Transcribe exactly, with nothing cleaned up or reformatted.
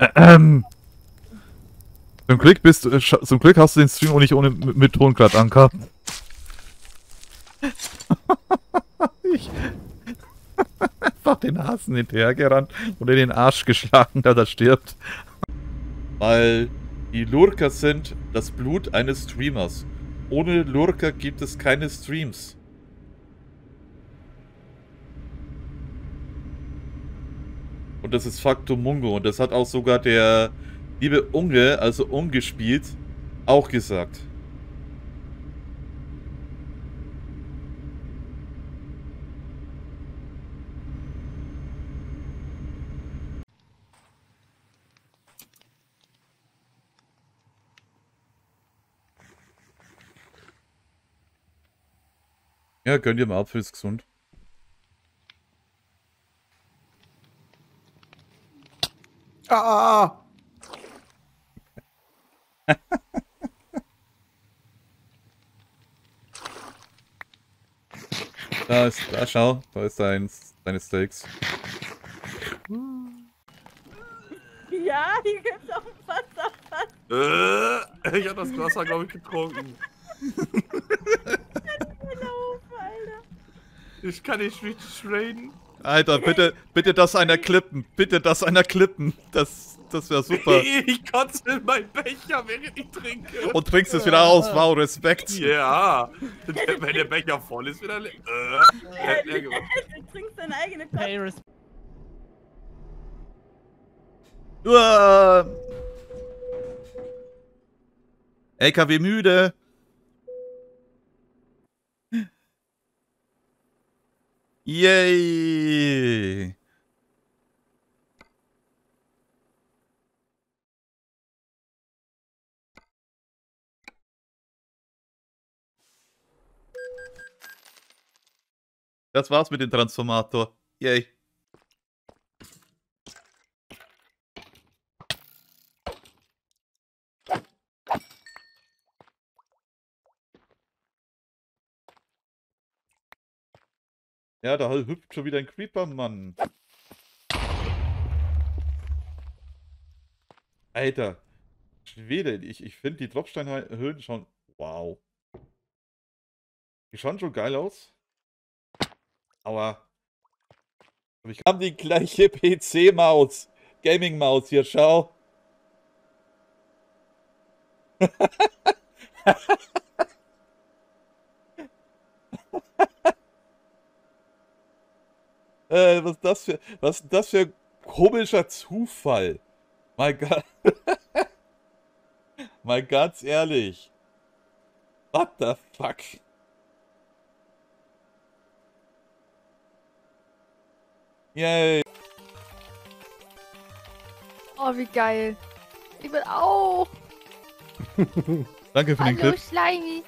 Ähm. Zum Glück bist du, äh, zum Glück hast du den Stream auch nicht ohne mit, mit Ton glatt angehabt. Ich einfach den Hasen hinterhergerannt und in den Arsch geschlagen, dass er stirbt. Weil die Lurker sind das Blut eines Streamers. Ohne Lurker gibt es keine Streams. Und das ist Faktum Mungo. Und das hat auch sogar der liebe Unge, also ungespielt, auch gesagt. Ja, gönn dir mal Apfel, ist gesund. Ah! Da ist, da schau, da ist dein, deine Steaks. Ja, hier gibt's auch ein Wasserfass. Äh, ich hab das Wasser, glaube ich, getrunken. Ich kann nicht richtig reden. Alter, bitte, bitte das einer klippen. Bitte das einer klippen. Das, das wäre super. Ich kotze in meinen Becher, während ich trinke. Und trinkst es wieder aus. Wow, Respekt. Ja. Der, wenn der Becher voll ist, wieder leer. Äh, leer gemacht. Du trinkst deine eigene Kotze. Uah. L K W müde. Yay! Das war's mit dem Transformator. Yay! Ja, da hüpft schon wieder ein Creeper, Mann. Alter. Schwede, ich, ich finde die Tropfsteinhöhlen schon... Wow. Die schauen schon geil aus. Aua. Ich habe die gleiche P C-Maus. Gaming-Maus hier, schau. Äh, was ist das für, was ist das für ein komischer Zufall? Mal, ga mal ganz ehrlich. What the fuck? Yay. Oh, wie geil. Ich will auch. Danke für Hallo, den Clip. Slimy.